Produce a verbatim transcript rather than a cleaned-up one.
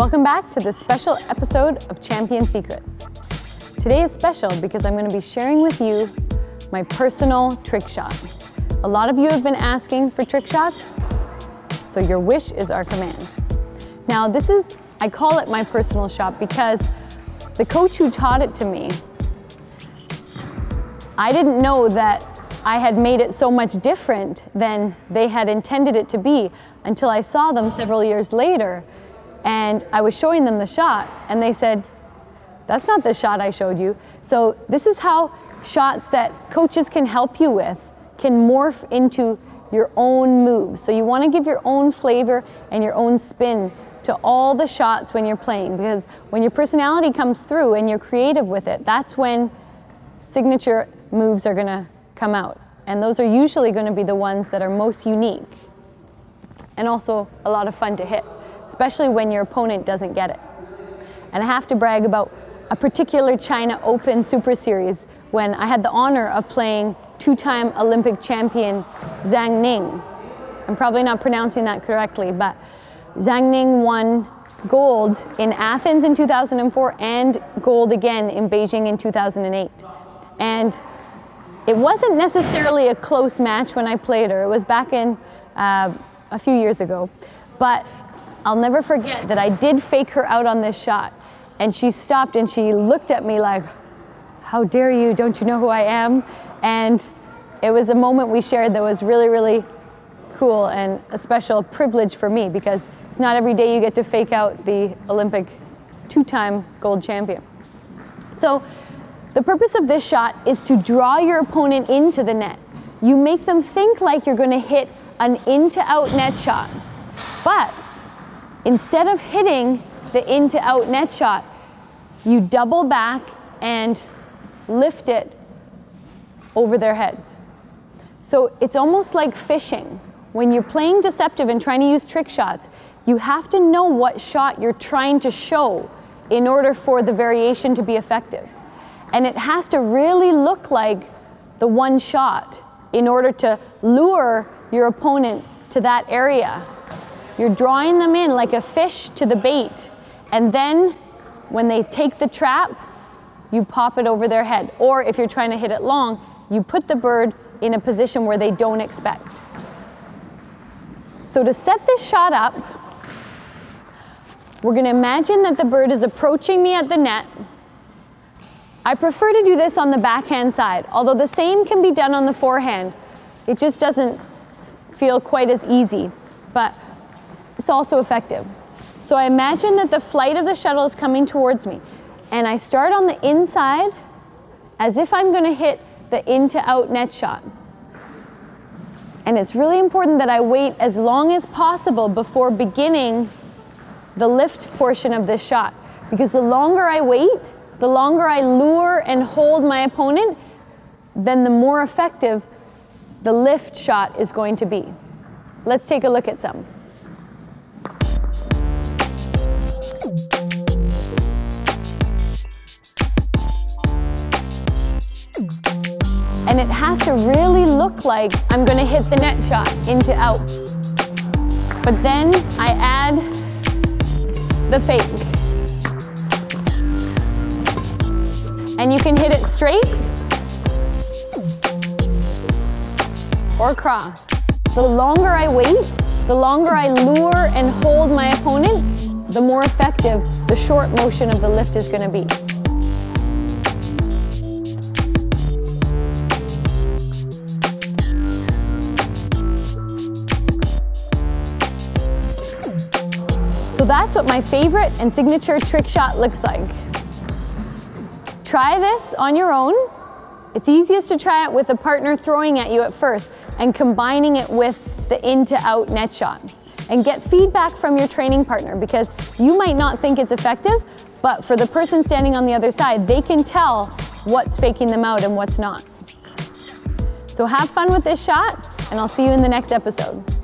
Welcome back to this special episode of Champion Secrets. Today is special because I'm going to be sharing with you my personal trick shot. A lot of you have been asking for trick shots, so your wish is our command. Now this is, I call it my personal shot because the coach who taught it to me, I didn't know that I had made it so much different than they had intended it to be until I saw them several years later and I was showing them the shot and they said, "That's not the shot I showed you." So this is how shots that coaches can help you with can morph into your own move. So you want to give your own flavor and your own spin to all the shots when you're playing, because when your personality comes through and you're creative with it, that's when signature moves are going to come out, and those are usually going to be the ones that are most unique and also a lot of fun to hit, especially when your opponent doesn't get it. And I have to brag about a particular China Open Super Series when I had the honor of playing two-time Olympic champion Zhang Ning. I'm probably not pronouncing that correctly, but Zhang Ning won gold in Athens in two thousand four and gold again in Beijing in two thousand eight. And it wasn't necessarily a close match when I played her. It was back in uh, a few years ago, but I'll never forget that I did fake her out on this shot, and she stopped and she looked at me like, "How dare you, don't you know who I am?" And it was a moment we shared that was really, really cool and a special privilege for me, because it's not every day you get to fake out the Olympic two-time gold champion. So the purpose of this shot is to draw your opponent into the net. You make them think like you're going to hit an in-to-out net shot, but instead of hitting the in-to-out net shot, you double back and lift it over their heads. So it's almost like fishing. When you're playing deceptive and trying to use trick shots, you have to know what shot you're trying to show in order for the variation to be effective. And it has to really look like the one shot in order to lure your opponent to that area. You're drawing them in like a fish to the bait, and then when they take the trap, you pop it over their head. Or if you're trying to hit it long, you put the bird in a position where they don't expect. So to set this shot up, we're gonna imagine that the bird is approaching me at the net. I prefer to do this on the backhand side, although the same can be done on the forehand. It just doesn't feel quite as easy, but it's also effective. So I imagine that the flight of the shuttle is coming towards me, and I start on the inside as if I'm going to hit the in-to-out net shot. And it's really important that I wait as long as possible before beginning the lift portion of this shot, because the longer I wait, the longer I lure and hold my opponent, then the more effective the lift shot is going to be. Let's take a look at some. And it has to really look like I'm going to hit the net shot into out. But then I add the fake. And you can hit it straight or cross. The longer I wait, the longer I lure and hold my opponent, the more effective the short motion of the lift is going to be. So that's what my favorite and signature trick shot looks like. Try this on your own. It's easiest to try it with a partner throwing at you at first and combining it with the in-to-out net shot. And get feedback from your training partner, because you might not think it's effective, but for the person standing on the other side, they can tell what's faking them out and what's not. So have fun with this shot, and I'll see you in the next episode.